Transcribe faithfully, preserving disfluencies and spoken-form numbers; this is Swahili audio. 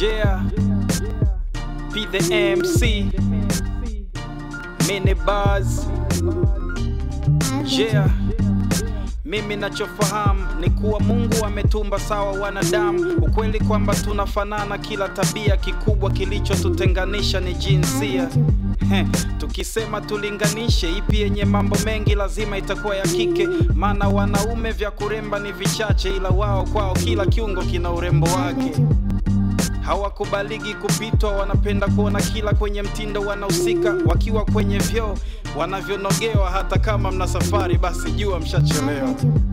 Yeah, be the M C, Minibuzz. Yeah, mimi nachofahamu ni kuwa Mungu ametumba sawa wanadamu. Ukweli kwamba tunafanana kila tabia, kikubwa kilichotutenganisha ni jinsia. Heh, tukisema tulinganishe ipi yenye mambo mengi lazima itakuwa ya kike, maana wanaume vya kuremba ni vichache, ila wao kwao kila kiungo kina urembo wake. Hawakubaliki kupitwa, wanapenda kuona kila kwenye mtindo, wanahusika wakiwa kwenye vyoo wanavyonogewa. Hata kama mna safari, basi jua mshachelewa.